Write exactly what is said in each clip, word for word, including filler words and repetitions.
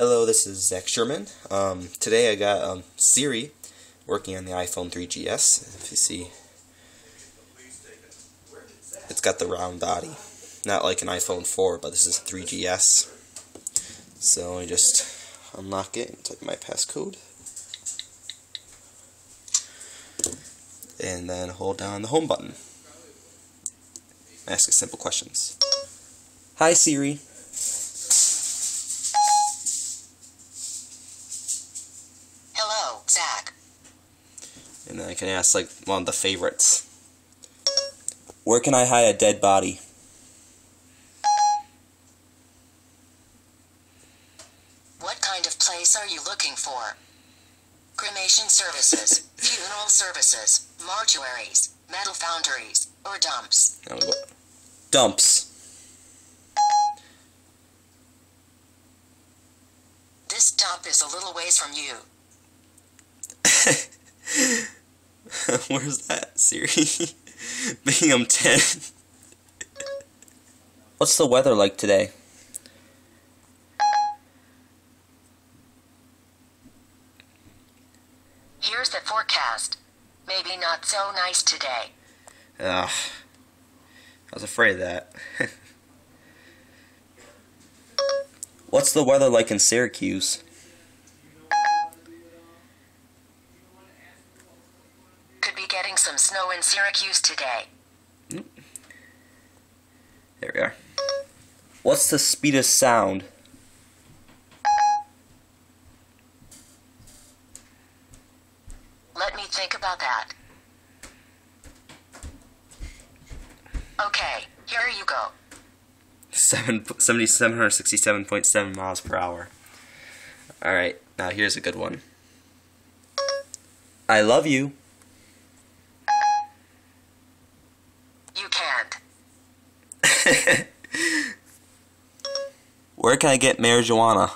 Hello, this is Zach Sherman. Um, today I got um, Siri working on the iPhone three G S. If you see, it's got the round body. Not like an iPhone four, but this is three G S. So I just unlock it and type my passcode. And then hold down the home button. Ask it simple questions. Hi Siri. Hello, Zach. And then I can ask, like, one of the favorites. Where can I hide a dead body? What kind of place are you looking for? Cremation services, funeral services, mortuaries, metal foundries, or dumps. Dumps. This dump is a little ways from you. Where's that, Siri? Bingham ten. What's the weather like today? Here's the forecast. Maybe not so nice today. Ugh. I was afraid of that. What's the weather like in Syracuse? Could be getting some snow in Syracuse today. Mm. There we are. What's the speed of sound? Let me think about that. Okay, here you go. seven hundred sixty-seven point seven miles per hour. Alright, now here's a good one. I love you. You can't. Where can I get marijuana?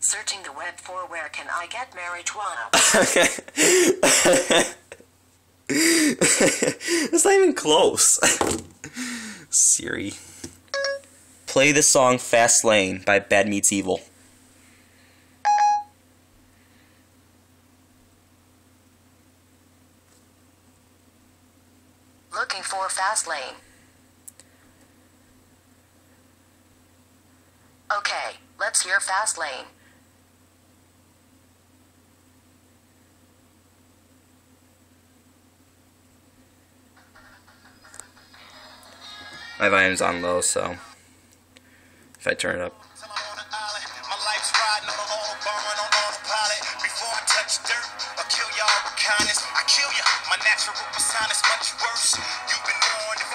Searching the web for where can I get marijuana. It's not even close. Siri. Play the song Fast Lane by Bad Meets Evil. Looking for Fast Lane. Okay, let's hear Fast Lane. My volume's on low, so if I turn it up.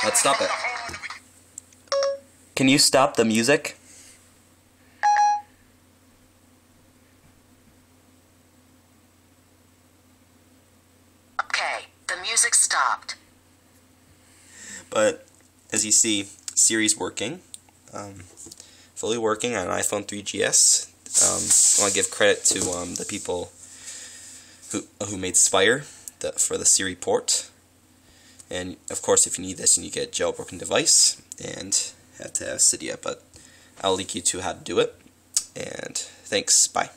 Let's stop it. Can you stop the music? Okay, the music stopped. But as you see, Siri's working, um, fully working on an iPhone three G S. Um, I want to give credit to um, the people who who made Spire the, for the Siri port. And of course, if you need this, and you get a jailbroken device, and have to have Cydia. But I'll link you to how to do it. And thanks. Bye.